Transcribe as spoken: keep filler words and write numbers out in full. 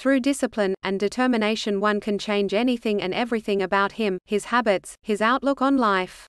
Through discipline and determination one can change anything and everything about him, his habits, his outlook on life.